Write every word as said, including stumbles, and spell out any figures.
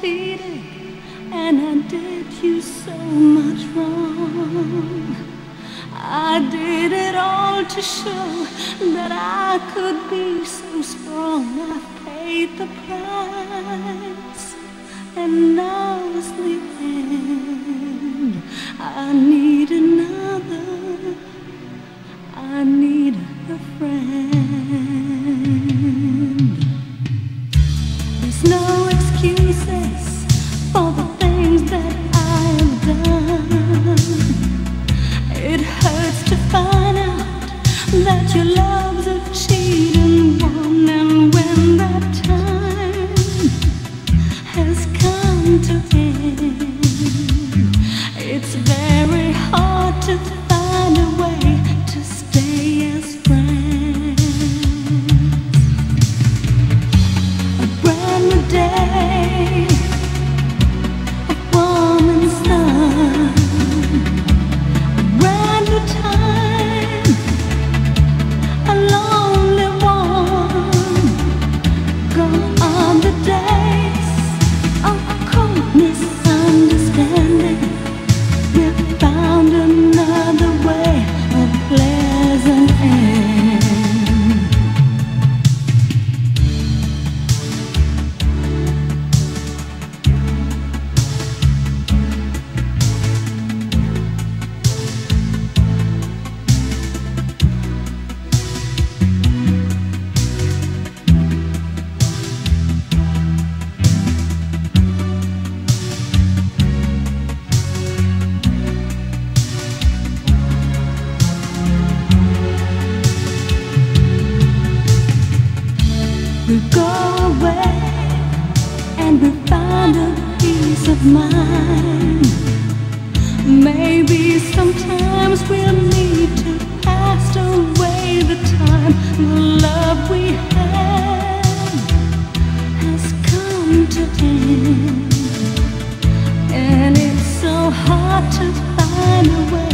cheated, and I did you so much wrong. I did it all to show that I could be so strong. I paid the price, and now is the end. I need another, I need a friend. There's no excuses for the things that I have done. It hurts to find out that your love's a cheating one, and when that time has come to end, it's very hard to find a way to stay as friends. A brand new day, we go away and we find a peace of mind. Maybe sometimes we'll need to cast away the time. The love we have has come to end, and it's so hard to find a way.